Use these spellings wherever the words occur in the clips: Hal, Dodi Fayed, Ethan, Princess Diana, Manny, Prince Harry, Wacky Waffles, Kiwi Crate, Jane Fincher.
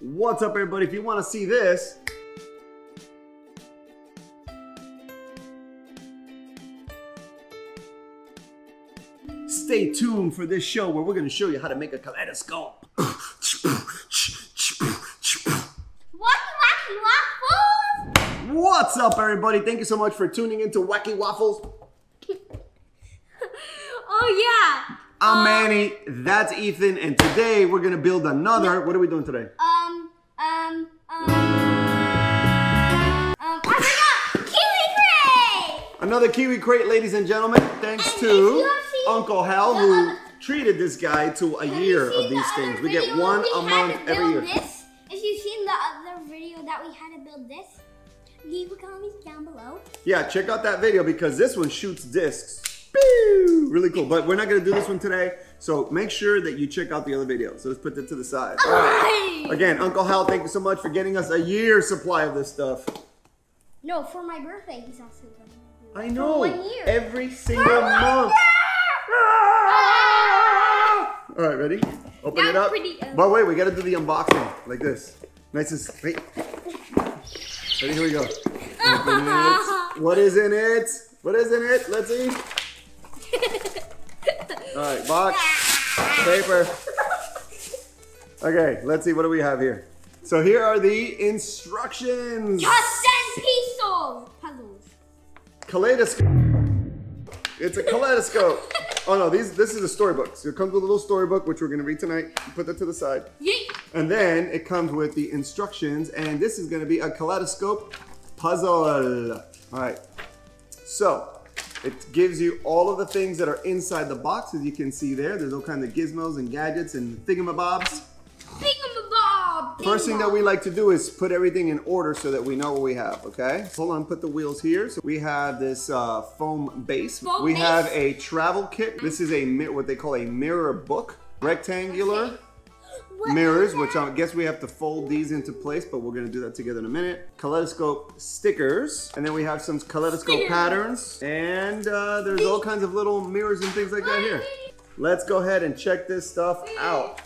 What's up, everybody? If you want to see this, stay tuned for this show where we're going to show you how to make a kaleidoscope. Wacky Wacky Waffles! What's up, everybody? Thank you so much for tuning into Wacky Waffles. Oh, yeah. I'm Manny, that's Ethan, and today we're going to build another... What are we doing today? I forgot! Kiwi crate! Another kiwi crate, ladies and gentlemen, thanks to Uncle Hal, who treated this guy to a year of these things. We get one a month every year. If you've seen the other video that we had to build this, leave a comment down below. Yeah, check out that video because this one shoots discs. Really cool, but we're not going to do this one today, so make sure that you check out the other video. So let's put that to the side. All right. Again, Uncle Hal, thank you so much for getting us a year's supply of this stuff. No, for my birthday, he's also going to. I know. For 1 year. Every single month. Ah! All right, ready? Open it up. But wait, we got to do the unboxing like this. Nice and... Wait. Ready? Here we go. What is in it? What is in it? Let's see. All right, box, paper. Okay, let's see, what do we have here? So here are the instructions. Just 10 pieces. Puzzles. Kaleidoscope. It's a kaleidoscope. Oh no, this is a storybook. So it comes with a little storybook, which we're gonna read tonight. Put that to the side. Yeet. And then it comes with the instructions, and this is gonna be a kaleidoscope puzzle. All right, so. It gives you all of the things that are inside the box, as you can see there. There's all kinds of gizmos and gadgets and thingamabobs. Thingamabob! First thing that we like to do is put everything in order so that we know what we have, okay? Hold on, put the wheels here. So we have this foam base. We have a travel kit. This is what they call a mirror book. Rectangular mirrors, which I guess we have to fold these into place, but we're gonna do that together in a minute. Kaleidoscope stickers, and then we have some kaleidoscope patterns, and there's all kinds of little mirrors and things like that here. Let's go ahead and check this stuff out.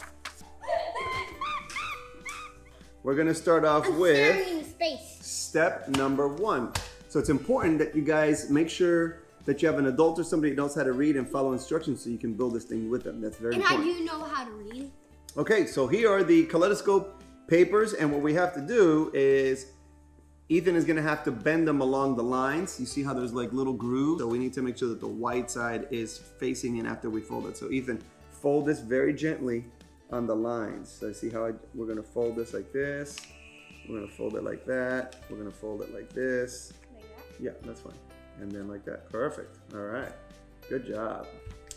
We're gonna start off with step number 1. So it's important that you guys make sure that you have an adult or somebody who knows how to read and follow instructions so you can build this thing with them. That's very important. And how do you know how to read? Okay, so here are the kaleidoscope papers, and what we have to do is Ethan is gonna have to bend them along the lines. You see how there's like little grooves? So we need to make sure that the white side is facing in after we fold it. So Ethan, fold this very gently on the lines. So see how we're gonna fold this like this. We're gonna fold it like that. We're gonna fold it like this. Like that? Yeah, that's fine. And then like that, perfect. All right, good job.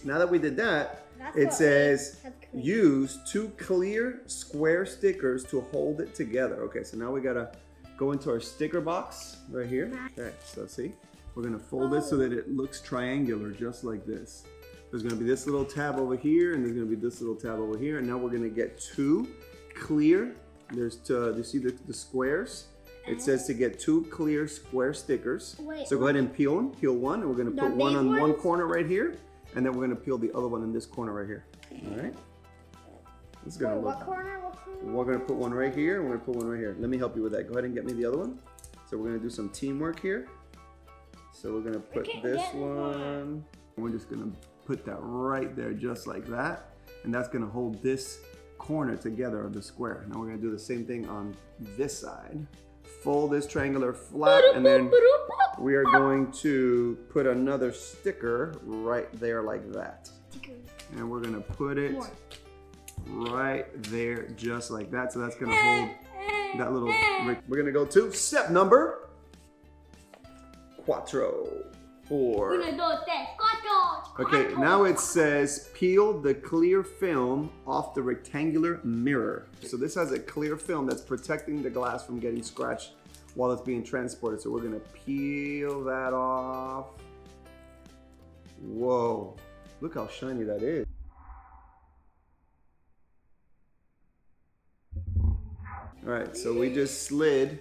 Now that we did that, it says use 2 clear square stickers to hold it together. Okay, so now we gotta go into our sticker box right here. Okay, so see, we're gonna fold it so that it looks triangular, just like this. There's gonna be this little tab over here, and there's gonna be this little tab over here, and now we're gonna get 2 clear. There's you see the squares? It says to get 2 clear square stickers. Wait, so go ahead and peel them. Peel one, and we're gonna put one on one corner right here. And then we're gonna peel the other one in this corner right here. All right. It's gonna look. What corner? What corner? We're gonna put one right here. We're gonna put one right here. Let me help you with that. Go ahead and get me the other one. So we're gonna do some teamwork here. So we're gonna put this one. We're just gonna put that right there, just like that. And that's gonna hold this corner together of the square. Now we're gonna do the same thing on this side. Fold this triangular flat, and then we are going to put another sticker right there like that. And we're gonna put it right there just like that. So that's gonna hold that little... We're gonna go to step number 4. Okay, now it says peel the clear film off the rectangular mirror. So this has a clear film that's protecting the glass from getting scratched while it's being transported. So we're gonna peel that off. Whoa, look how shiny that is. All right, so we just slid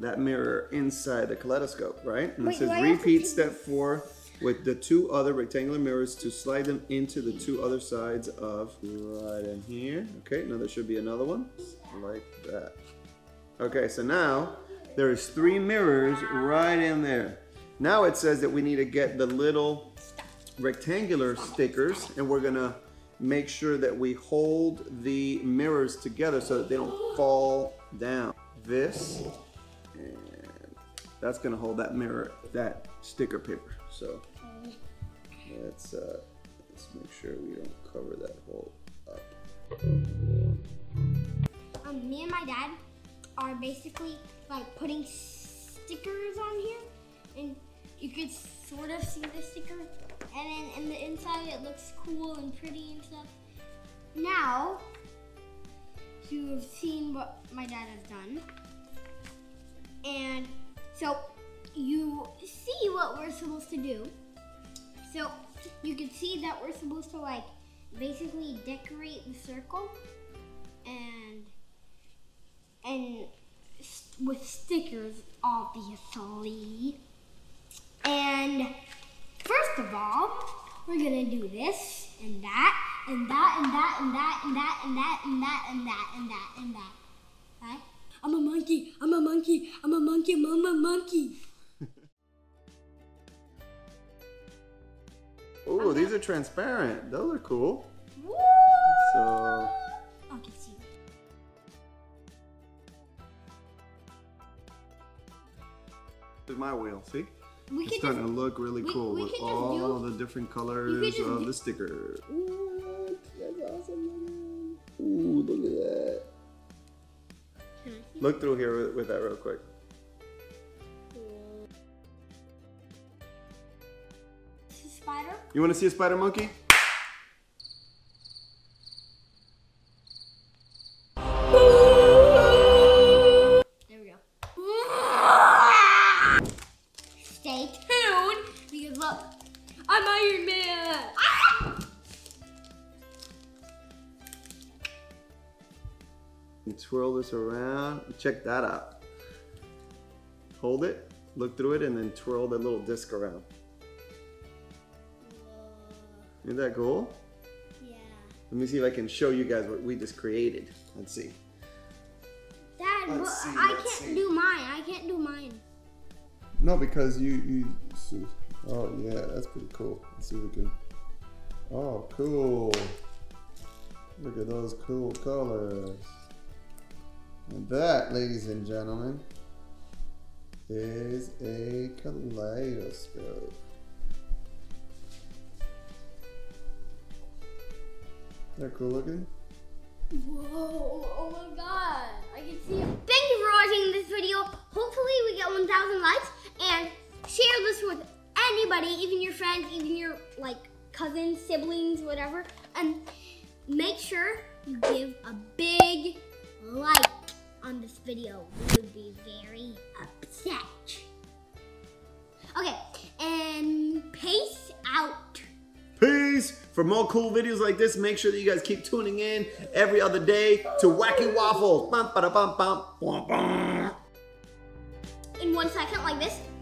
that mirror inside the kaleidoscope, right? And it says repeat step 4 with the 2 other rectangular mirrors to slide them into the 2 other sides of right in here. Okay, now there should be another one like that. that. Okay, so now there's 3 mirrors right in there. Now it says that we need to get the little rectangular stickers, and we're gonna make sure that we hold the mirrors together so that they don't fall down. This, and that's gonna hold that mirror, that sticker paper. So let's make sure we don't cover that hole up. Me and my dad are basically like putting stickers on here, and you could sort of see the sticker, and then in the inside it looks cool and pretty and stuff. Now you have seen what my dad has done, and so you see what we're supposed to do. So you can see that we're supposed to like basically decorate the circle and with stickers, obviously. And first of all, we're gonna do this and that and that and that and that and that and that and that and that and that and that. Right? I'm a monkey. I'm a monkey. I'm a monkey. I'm a monkey. Oh, these are transparent. Those are cool. Woo! So. There's my wheel, see? It's starting to look really cool with all the different colors of the sticker. Ooh, that's awesome. Ooh, look at that. Look through here with that real quick. It's a spider. You want to see a spider monkey? Twirl this around. Check that out. Hold it, look through it, and then twirl the little disc around. Whoa. Isn't that cool? Yeah. Let me see if I can show you guys what we just created. Let's see. Dad, I can't do mine. No, because you see. Oh yeah, that's pretty cool. Let's see if we can. Oh, cool. Look at those cool colors. And that, ladies and gentlemen, is a kaleidoscope. They're cool looking. Whoa, oh my god, I can see it. Thank you for watching this video. Hopefully we get 1,000 likes, and share this with anybody, even your friends, even your like cousins, siblings, whatever. And make sure you give a big like on this video. We would be very upset. Okay, and peace out. Peace. For more cool videos like this, make sure that you guys keep tuning in every other day to Wacky Waffles. Bum, ba, da, bum, bum, bum, bum. In 1 second, like this.